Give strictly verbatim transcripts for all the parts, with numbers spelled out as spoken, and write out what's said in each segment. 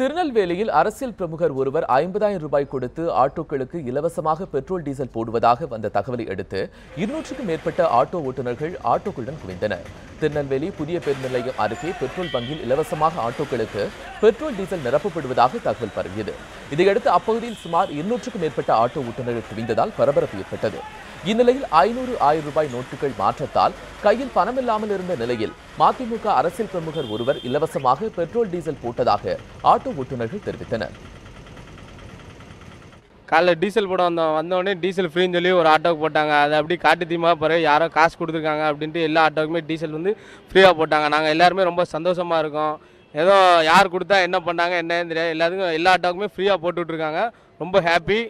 திருநெல்வேலியில் அரசியல் பிரமுகர் ஒருவர் ஐம்பதாயிரம் ரூபாய் கொடுத்து ஆட்டோக்களுக்கு இலவசமாக பெட்ரோல் டீசல் போடுவதாக வந்த தகவலை அடுத்து இருநூற்றுக்கும் மேற்பட்ட ஆட்டோ ஓட்டுநர்கள் ஆட்டோக்களுடன் குவிந்தனர். திருநெல்வேலி புதிய பேருந்து நிலையம் அருகே பெட்ரோல் பங்கில் இலவசமாக ஆட்டோக்களுக்கு பெட்ரோல் டீசல் நிரப்பப்படுவதாக தகவல் பரவியது. இதையடுத்து அப்பகுதியில் சுமார் இருநூற்றுக்கும் மேற்பட்ட ஆட்டோ ஓட்டுநர்கள் குவிந்ததால் பரபரப்பு ஏற்பட்டது. இந்நிலையில் ஐநூறு ஆயிரம் ரூபாய் நோட்டுகள் மாற்றத்தால் கையில் பணமில்லாமல் இருந்த நிலையில் மதிமுக அரசியல் பிரமுகர் ஒருவர் இலவசமாக பெட்ரோல் டீசல் போட்டதாக ஆட்டோ ஓட்டுநர்கள் தெரிவித்தனர். காலைல டீசல் போட வந்த வந்தோடனே டீசல் ஃப்ரீன்னு சொல்லி ஒரு ஆட்டோவுக்கு போட்டாங்க. அது அப்படி காட்டு தீமா பிறகு யாரோ காசு கொடுத்துருக்காங்க அப்படின்ட்டு எல்லா ஆட்டோவுக்குமே டீசல் வந்து ஃப்ரீயாக போட்டாங்க. நாங்கள் எல்லாருமே ரொம்ப சந்தோஷமாக இருக்கோம். ஏதோ யார் கொடுத்தா என்ன பண்ணாங்க என்னன்னு தெரியாது, எல்லாத்துக்கும் எல்லா ஆட்டோவுக்குமே ஃப்ரீயாக போட்டுட்ருக்காங்க. ரொம்ப ஹாப்பி.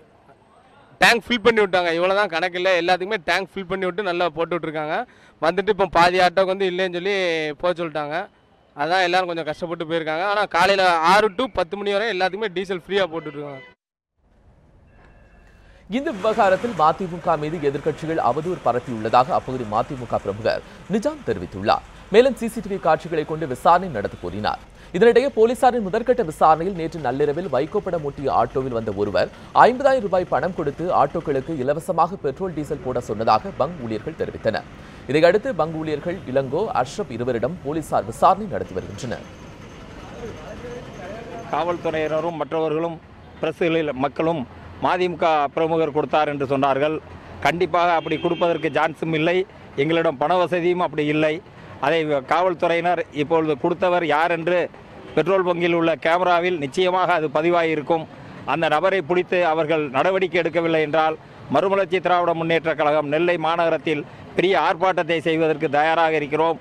டேங்க் ஃபில் பண்ணி விட்டாங்க, இவ்வளோ தான் கணக்கில்லை, எல்லாத்துக்குமே டேங்க் ஃபில் பண்ணி விட்டு நல்லா போட்டுட்ருக்காங்க. வந்துட்டு இப்போ பாதி ஆட்டோக்கு வந்து இல்லைன்னு சொல்லி போக சொல்லிட்டாங்க. அதுதான் எல்லோரும் கொஞ்சம் கஷ்டப்பட்டு போயிருக்காங்க. ஆனால் காலையில் ஆறு டு பத்து மணி வரை எல்லாத்துக்குமே டீசல் ஃப்ரீயாக போட்டுட்ருக்காங்க. இந்த விவகாரத்தில் மதிமுக மீது எதிர்க்கட்சிகள் அவதூறு பரப்பியுள்ளதாக அப்பகுதி மதிமுக பிரமுகர் நிஜாம் தெரிவித்துள்ளார். மேலும் சிசிடிவி காட்சிகளை கொண்டு விசாரணை நடத்த கோரினார். இதனிடையே போலீசாரின் முதற்கட்ட விசாரணையில் நேற்று நள்ளிரவில் வைகோ படம் ஒட்டிய ஆட்டோவில் வந்த ஒருவர் ஐம்பதாயிரம் ரூபாய் பணம் கொடுத்து ஆட்டோக்களுக்கு இலவசமாக பெட்ரோல் டீசல் போட சொன்னதாக பங் ஊழியர்கள் தெரிவித்தனர். இதையடுத்து பங் ஊழியர்கள் இளங்கோ, அஷ்ரப் இருவரிடம் போலீசார் விசாரணை நடத்தி வருகின்றனர். காவல்துறையினரும் மற்றவர்களும் பிரசுகளில் மக்களும் மதிமுக பிரமுகர் கொடுத்தார் என்று சொன்னார்கள். கண்டிப்பாக அப்படி கொடுப்பதற்கு சான்ஸும் இல்லை, எங்களிடம் பண வசதியும் அப்படி இல்லை. அதை காவல்துறையினர் இப்பொழுது கொடுத்தவர் யார் என்று பெட்ரோல் பங்கில் உள்ள கேமராவில் நிச்சயமாக அது பதிவாகியிருக்கும். அந்த நபரை பிடித்து அவர்கள் நடவடிக்கை எடுக்கவில்லை என்றால் மறுமலர்ச்சி திராவிட முன்னேற்றக் கழகம் நெல்லை மாநகரத்தில் பெரிய ஆர்ப்பாட்டத்தை செய்வதற்கு தயாராக இருக்கிறோம்.